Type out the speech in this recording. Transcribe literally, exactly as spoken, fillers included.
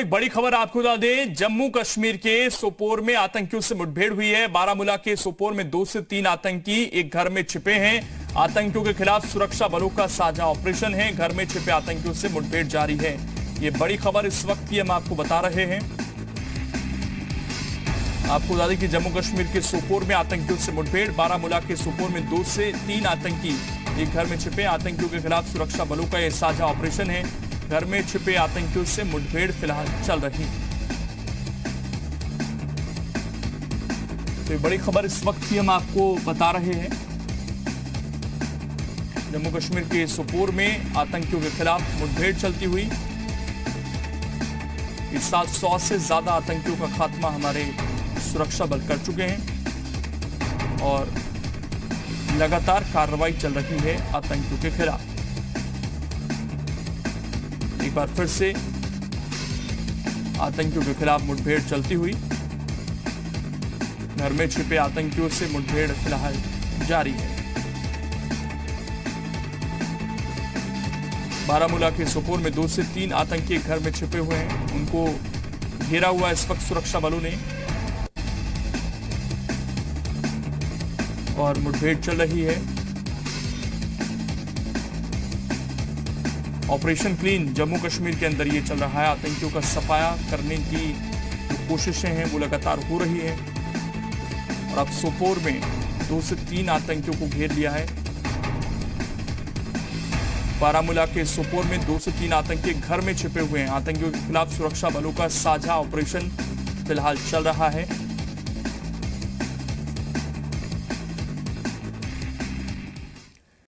एक बड़ी खबर आपको बता दें, जम्मू कश्मीर के सोपोर में आतंकियों से मुठभेड़ हुई है। बारामूला के सोपोर में दो से तीन आतंकी एक घर में छिपे हैं। आतंकियों के खिलाफ सुरक्षा बलों का साझा ऑपरेशन है। घर में छिपे आतंकियों से मुठभेड़ जारी है। ये बड़ी खबर इस वक्त की हम आपको बता रहे हैं। आपको बता दें कि जम्मू कश्मीर के सोपोर में आतंकियों से मुठभेड़। बारामूला के सोपोर में दो से तीन आतंकी एक घर में छिपे। आतंकियों के खिलाफ सुरक्षा बलों का यह साझा ऑपरेशन है। घर में छिपे आतंकियों से मुठभेड़ फिलहाल चल रही है। तो बड़ी खबर इस वक्त की हम आपको बता रहे हैं। जम्मू कश्मीर के सोपोर में आतंकियों के खिलाफ मुठभेड़ चलती हुई। इस साल सौ से ज्यादा आतंकियों का खात्मा हमारे सुरक्षा बल कर चुके हैं और लगातार कार्रवाई चल रही है आतंकियों के खिलाफ। एक बार फिर से आतंकियों के खिलाफ मुठभेड़ चलती हुई। घर में छिपे आतंकियों से मुठभेड़ फिलहाल जारी है। बारामूला के सोपोर में दो से तीन आतंकी घर में छिपे हुए हैं। उनको घेरा हुआ इस वक्त सुरक्षा बलों ने और मुठभेड़ चल रही है। ऑपरेशन क्लीन जम्मू कश्मीर के अंदर ये चल रहा है। आतंकियों का सफाया करने की जो कोशिशें हैं वो लगातार हो रही है। और अब सोपोर में दो से तीन आतंकियों को घेर लिया है। बारामूला के सोपोर में दो से तीन आतंकी घर में छिपे हुए हैं। आतंकियों के खिलाफ सुरक्षा बलों का साझा ऑपरेशन फिलहाल चल रहा है।